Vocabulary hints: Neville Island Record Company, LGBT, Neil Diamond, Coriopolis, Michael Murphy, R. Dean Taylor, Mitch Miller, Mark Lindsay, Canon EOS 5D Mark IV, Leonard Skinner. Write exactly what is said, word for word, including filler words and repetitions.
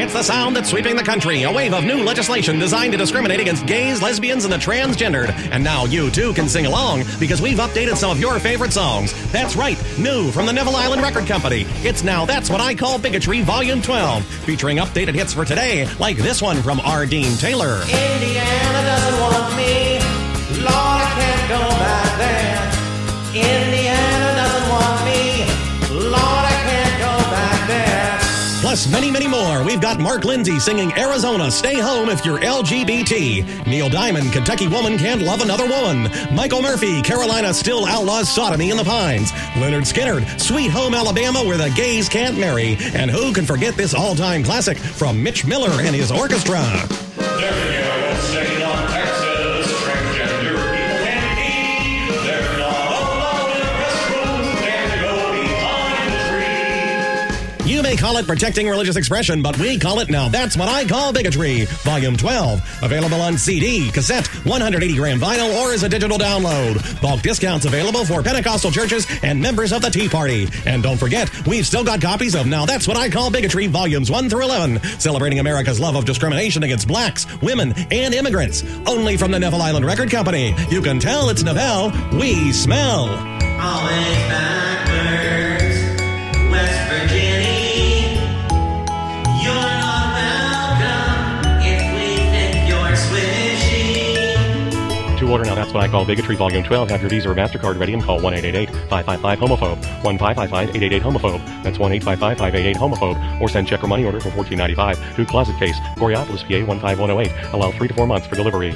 It's the sound that's sweeping the country, a wave of new legislation designed to discriminate against gays, lesbians, and the transgendered. And now you, too, can sing along, because we've updated some of your favorite songs. That's right, new from the Neville Island Record Company. It's now That's What I Call Bigotry, Volume twelve, featuring updated hits for today, like this one from R. Dean Taylor. Indiana doesn't want me. Lord, I can't go back there. Indiana doesn't want me. Lord, I can't go back there. Plus many, many more. We've got Mark Lindsay singing Arizona, Stay Home If You're L G B T. Neil Diamond, Kentucky Woman Can't Love Another Woman. Michael Murphy, Carolina Still Outlaws Sodomy in the Pines. Leonard Skinner, Sweet Home Alabama Where the Gays Can't Marry. And who can forget this all-time classic from Mitch Miller and his orchestra? There we go. You may call it protecting religious expression, but we call it now That's What I Call Bigotry, Volume twelve. Available on C D, cassette, one hundred eighty gram vinyl, or as a digital download. Bulk discounts available for Pentecostal churches and members of the Tea Party. And don't forget, we've still got copies of Now That's What I Call Bigotry, Volumes one through eleven, celebrating America's love of discrimination against blacks, women, and immigrants. Only from the Neville Island Record Company. You can tell it's Neville. We smell. Always backwards, West Virginia. To order Now That's What I Call Bigotry Volume twelve, have your Visa or MasterCard ready and call one eight eight eight, five five five, HOMOPHOBE, one five five five, eight eight eight, HOMOPHOBE, that's one eight five five, five eight eight, HOMOPHOBE, or send check or money order for fourteen ninety-five, New Closet Case, Coriopolis, P A one five one oh eight, allow three to four months for delivery.